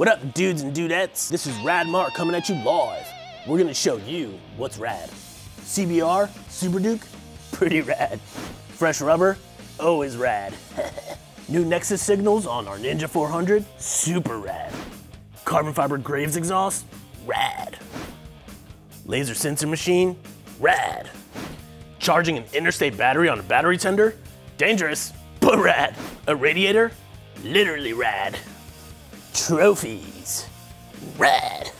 What up, dudes and dudettes? This is Rad Mark coming at you live. We're gonna show you what's rad. CBR, Super Duke, pretty rad. Fresh rubber, always rad. New Nexus signals on our Ninja 400, super rad. Carbon fiber Graves exhaust, rad. Laser sensor machine, rad. Charging an interstate battery on a battery tender, dangerous, but rad. A radiator, literally rad. Trophies, rad.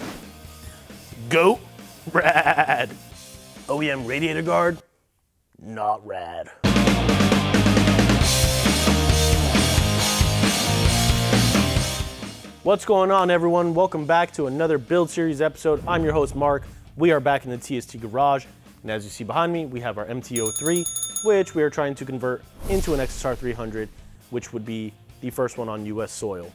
Goat, rad. OEM radiator guard, not rad. What's going on, everyone? Welcome back to another Build Series episode. I'm your host, Mark. We are back in the TST garage, and as you see behind me, we have our MT-03, which we are trying to convert into an XSR300, which would be the first one on US soil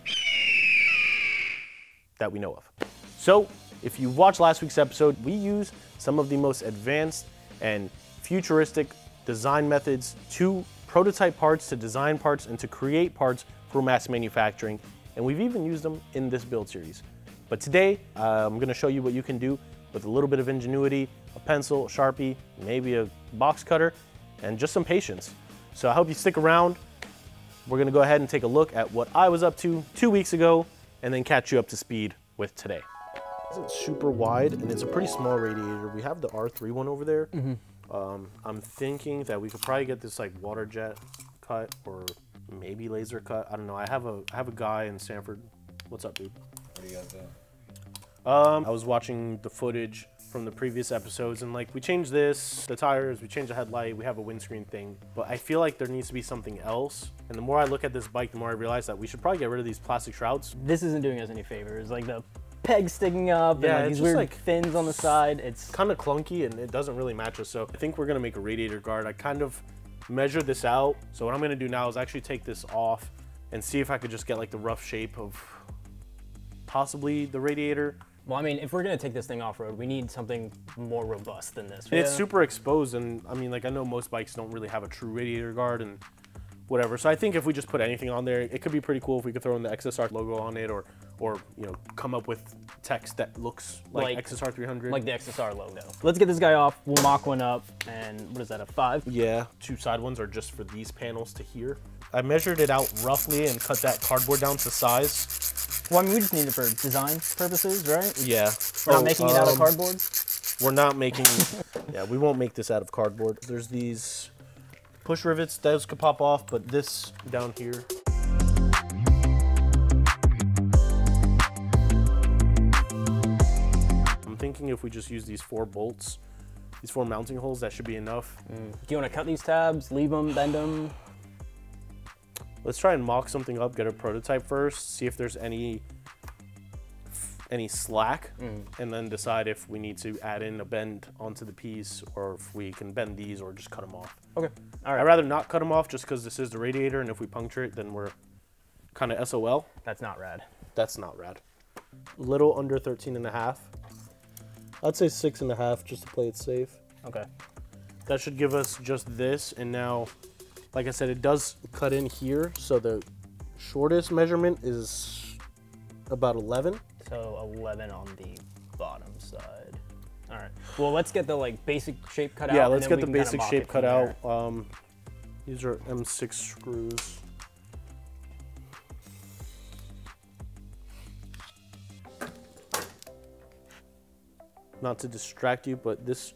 that we know of. So, if you watched last week's episode, we use some of the most advanced and futuristic design methods to prototype parts, to design parts, and to create parts for mass manufacturing. And we've even used them in this build series. But today, I'm gonna show you what you can do with a little bit of ingenuity, a pencil, a Sharpie, maybe a box cutter, and just some patience. So I hope you stick around. We're gonna go ahead and take a look at what I was up to 2 weeks ago, and then catch you up to speed with today. It's super wide, and it's a pretty small radiator. We have the R3 one over there. Mm-hmm. I'm thinking that we could probably get this like water jet cut, or maybe laser cut. I don't know. I have a guy in Sanford. What's up, dude? What do you guys do? I was watching the footage from the previous episodes, and like we changed this, the tires, we changed the headlight, we have a windscreen thing, but I feel like there needs to be something else. And the more I look at this bike, the more I realize that we should probably get rid of these plastic shrouds. This isn't doing us any favors, like the pegs sticking up, yeah, and like these weird like fins on the side. It's kind of clunky and it doesn't really match us, so I think we're gonna make a radiator guard. I kind of measured this out, so what I'm gonna do now is actually take this off and see if I could just get like the rough shape of possibly the radiator. Well, I mean, if we're gonna take this thing off-road, we need something more robust than this. Yeah. It's super exposed, and I mean, like, I know most bikes don't really have a true radiator guard and whatever, so I think if we just put anything on there, it could be pretty cool if we could throw in the XSR logo on it, or you know, come up with text that looks like XSR300. Like the XSR logo. Let's get this guy off, we'll mock one up, and what is that, a 5? Yeah, two side ones are just for these panels to here. I measured it out roughly and cut that cardboard down to size. Well, I mean, we just need it for design purposes, right? Yeah. We're not making it out of cardboard? We're not making, yeah, we won't make this out of cardboard. There's these push rivets, those could pop off, but this down here. I'm thinking if we just use these four bolts, these four mounting holes, that should be enough. Mm. Do you want to cut these tabs, leave them, bend them? Let's try and mock something up, get a prototype first, see if there's any slack, and then decide if we need to add in a bend onto the piece, or if we can bend these or just cut them off. Okay, all right. I'd rather not cut them off just because this is the radiator, and if we puncture it, then we're kind of SOL. That's not rad. That's not rad. A little under 13.5. I'd say 6.5 just to play it safe. Okay. That should give us just this, and now, like I said, it does cut in here, so the shortest measurement is about 11. So 11 on the bottom side. All right. Well, let's get the like basic shape cut out. Yeah, let's get the basic shape cut out. These are M6 screws. Not to distract you, but this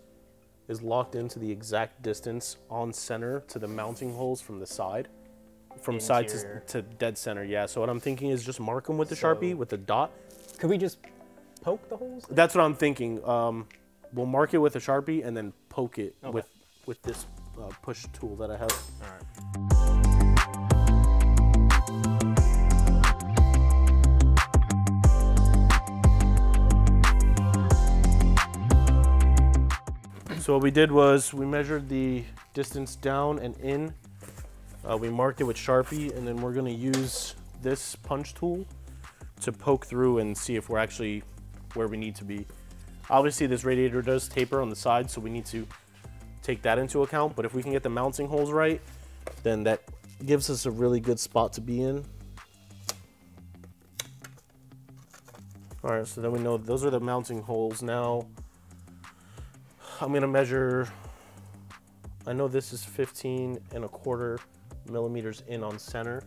is locked into the exact distance on center to the mounting holes from the side. From side to dead center, yeah. So what I'm thinking is just mark them with the Sharpie, with the dot. Could we just poke the holes? That's what I'm thinking. We'll mark it with a Sharpie and then poke it with this push tool that I have. All right. So what we did was we measured the distance down and in. We marked it with Sharpie, and then we're gonna use this punch tool to poke through and see if we're actually where we need to be. Obviously this radiator does taper on the side, so we need to take that into account, but if we can get the mounting holes right, then that gives us a really good spot to be in. All right, so then we know those are the mounting holes. Now I'm gonna measure, I know this is 15.25 millimeters in on center.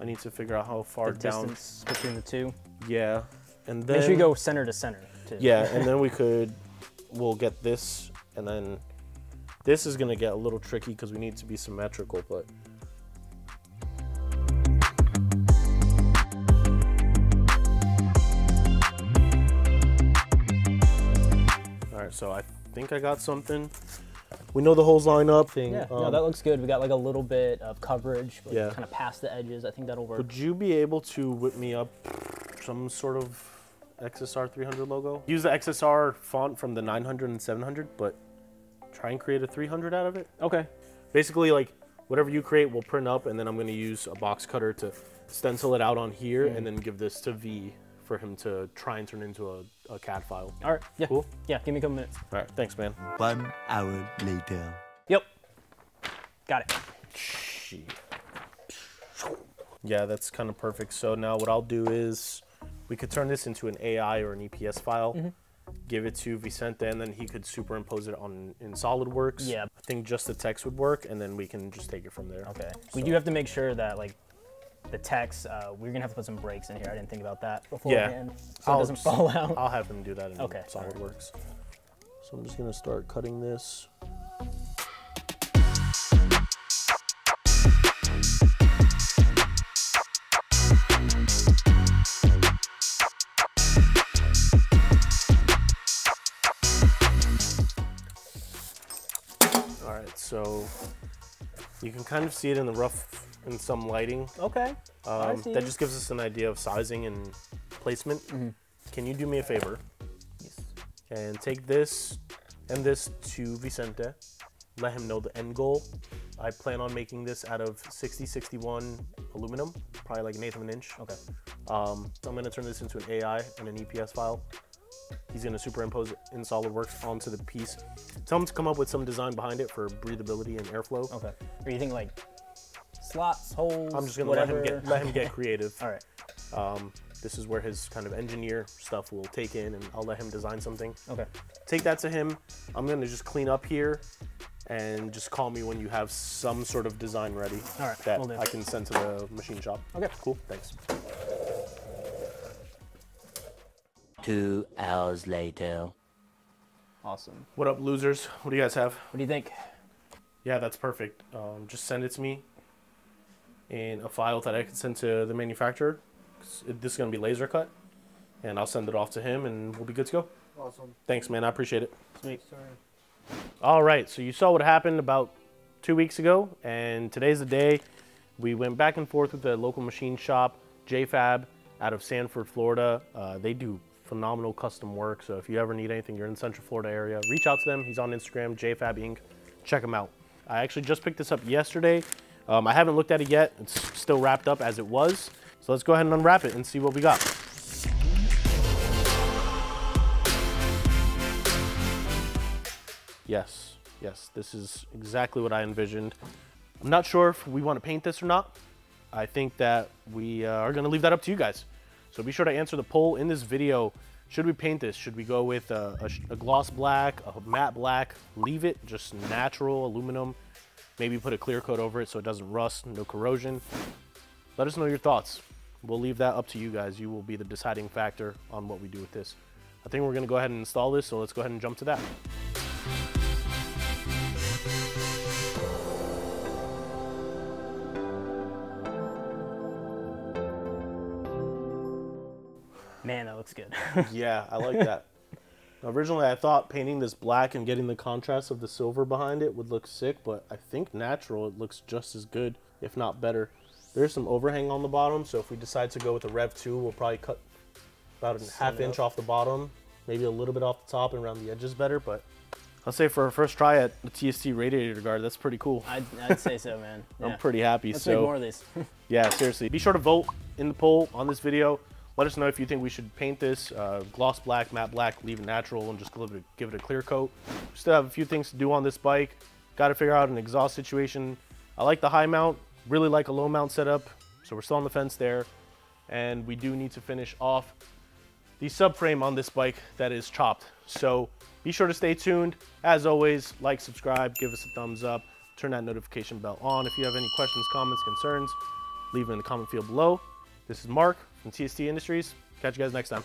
I need to figure out how far down. The distance between the two. Yeah, and then. Make sure you go center to center too. Yeah, and then we'll get this, and then this is gonna get a little tricky because we need to be symmetrical, but. All right, so I think I got something. We know the holes line up. Yeah, no, that looks good. We got like a little bit of coverage, like kind of past the edges. I think that'll work. Would you be able to whip me up some sort of XSR300 logo? Use the XSR font from the 900 and 700, but try and create a 300 out of it. Okay. Basically, like whatever you create, we'll print up, and then I'm going to use a box cutter to stencil it out on here, and then give this to V for him to try and turn into a CAD file. All right, yeah. Cool? Yeah, give me a couple minutes. All right, thanks, man. 1 hour later. Yep, got it. Yeah, that's kind of perfect. So now what I'll do is we could turn this into an AI or an EPS file, give it to Vicente, and then he could superimpose it on in SolidWorks. Yeah. I think just the text would work, and then we can just take it from there. Okay, so. We do have to make sure that like, the text, we're gonna have to put some breaks in here. I didn't think about that beforehand, so it doesn't fall out. I'll have them do that in SolidWorks. So I'm just gonna start cutting this. All right, so you can kind of see it in the rough and some lighting. Okay. That just gives us an idea of sizing and placement. Can you do me a favor? Yes. And take this and this to Vicente. Let him know the end goal. I plan on making this out of 6061 aluminum, probably like 1/8 of an inch. Okay. So I'm gonna turn this into an AI and an EPS file. He's gonna superimpose it in SolidWorks onto the piece. Tell him to come up with some design behind it for breathability and airflow. Okay. Or you think like, slots, holes, I'm just gonna let him get creative. All right. This is where his kind of engineer stuff will take in, and I'll let him design something. Okay. Take that to him. I'm gonna just clean up here, and just call me when you have some sort of design ready. All right. That I can send to the machine shop. Okay. Cool. Thanks. 2 hours later. Awesome. What up, losers? What do you guys have? What do you think? Yeah, that's perfect. Just send it to me in a file that I can send to the manufacturer. This is gonna be laser cut, and I'll send it off to him, and we'll be good to go. Awesome. Thanks, man, I appreciate it. Sweet. All right, so you saw what happened about 2 weeks ago, and today's the day. We went back and forth with the local machine shop, JFAB, out of Sanford, Florida. They do phenomenal custom work, so if you ever need anything, you're in the Central Florida area, reach out to them. He's on Instagram, JFAB Inc. Check him out. I actually just picked this up yesterday. I haven't looked at it yet. It's still wrapped up as it was. So let's go ahead and unwrap it and see what we got. Yes, yes, this is exactly what I envisioned. I'm not sure if we want to paint this or not. I think that we are going to leave that up to you guys. So be sure to answer the poll in this video. Should we paint this? Should we go with a gloss black, a matte black, leave it just natural aluminum? Maybe put a clear coat over it so it doesn't rust, no corrosion. Let us know your thoughts. We'll leave that up to you guys. You will be the deciding factor on what we do with this. I think we're gonna go ahead and install this, so let's go ahead and jump to that. Man, that looks good. Yeah, I like that. Originally, I thought painting this black and getting the contrast of the silver behind it would look sick, but I think natural, it looks just as good, if not better. There's some overhang on the bottom, so if we decide to go with a Rev 2, we'll probably cut about a half inch off the bottom, maybe a little bit off the top and around the edges better, but I'll say for our first try at the TST radiator guard, that's pretty cool. I'd say so, man. Yeah. I'm pretty happy. Let's make more of this. Yeah, seriously. Be sure to vote in the poll on this video. Let us know if you think we should paint this gloss black, matte black, leave it natural, and just give it a clear coat. We still have a few things to do on this bike. Got to figure out an exhaust situation. I like the high mount, really like a low mount setup, so we're still on the fence there. And we do need to finish off the subframe on this bike that is chopped. So be sure to stay tuned. As always, like, subscribe, give us a thumbs up, turn that notification bell on. If you have any questions, comments, concerns, leave them in the comment field below. This is Mark from TST Industries. Catch you guys next time.